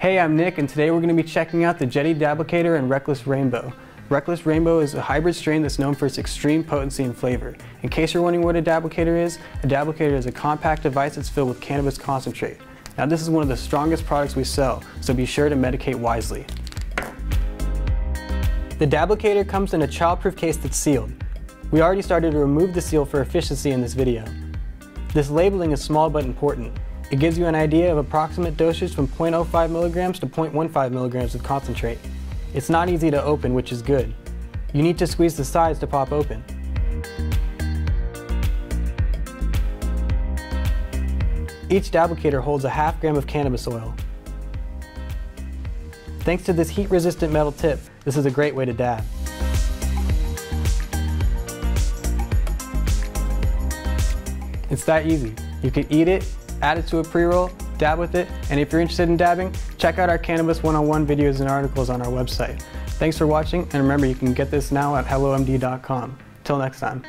Hey, I'm Nick, and today we're going to be checking out the Jetty Dablicator and Reckless Rainbow. Reckless Rainbow is a hybrid strain that's known for its extreme potency and flavor. In case you're wondering what a Dablicator is a compact device that's filled with cannabis concentrate. Now, this is one of the strongest products we sell, so be sure to medicate wisely. The Dablicator comes in a childproof case that's sealed. We already started to remove the seal for efficiency in this video. This labeling is small but important. It gives you an idea of approximate dosage from 0.05 milligrams to 0.15 milligrams of concentrate. It's not easy to open, which is good. You need to squeeze the sides to pop open. Each Dablicator holds a half gram of cannabis oil. Thanks to this heat-resistant metal tip, this is a great way to dab. It's that easy. You can eat it, add it to a pre-roll, dab with it, and if you're interested in dabbing, check out our Cannabis 101 videos and articles on our website. Thanks for watching, and remember, you can get this now at hellomd.com. Till next time.